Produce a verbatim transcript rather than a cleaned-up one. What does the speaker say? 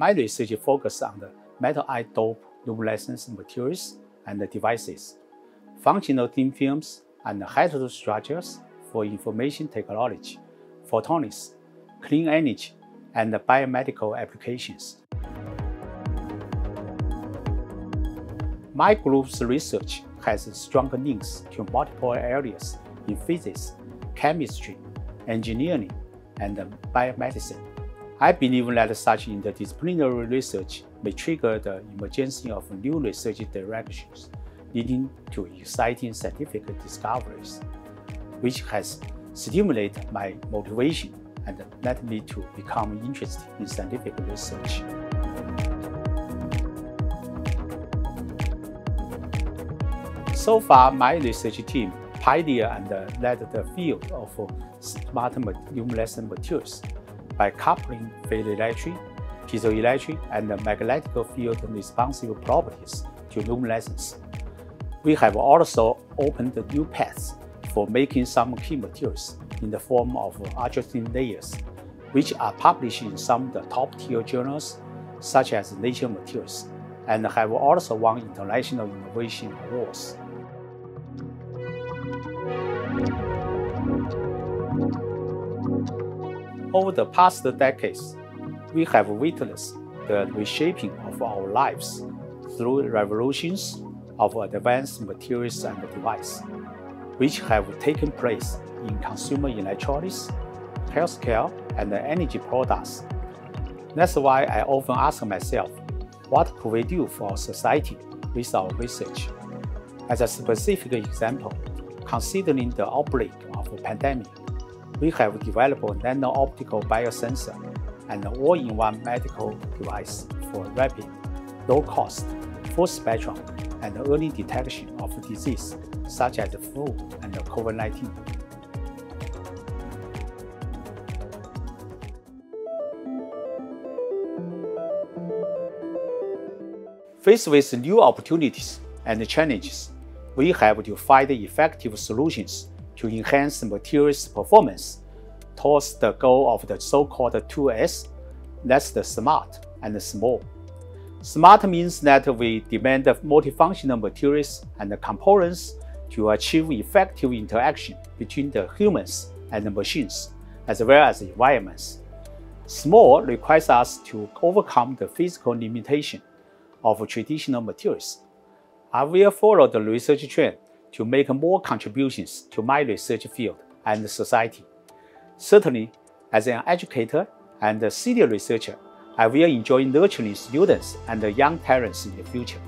My research focuses on the metal isotope luminescence materials and devices, functional thin films, and hydrogen structures for information technology, photonics, clean energy, and biomedical applications. My group's research has strong links to multiple areas in physics, chemistry, engineering, and biomedicine. I believe that such interdisciplinary research may trigger the emergence of new research directions, leading to exciting scientific discoveries, which has stimulated my motivation and led me to become interested in scientific research. So far, my research team pioneered and led the field of smart luminescent materials by coupling ferroelectric, piezoelectric, and magnetic field responsive properties to luminescence. We have also opened new paths for making some key materials in the form of ultra-thin layers, which are published in some of the top-tier journals, such as Nature Materials, and have also won international innovation awards. Over the past decades, we have witnessed the reshaping of our lives through revolutions of advanced materials and devices, which have taken place in consumer electronics, healthcare, and energy products. That's why I often ask myself, what could we do for society with our research? As a specific example, considering the outbreak of a pandemic, we have developed a nano-optical biosensor and an all-in-one medical device for rapid, low-cost, full-spectrum, and early detection of disease such as the flu and COVID nineteen. Faced with new opportunities and challenges, we have to find effective solutions to enhance materials performance towards the goal of the so-called two S, that's the smart and small. Smart means that we demand multifunctional materials and components to achieve effective interaction between the humans and the machines, as well as the environments. Small requires us to overcome the physical limitation of traditional materials. I will follow the research trend to make more contributions to my research field and society. Certainly, as an educator and a senior researcher, I will enjoy nurturing students and young talents in the future.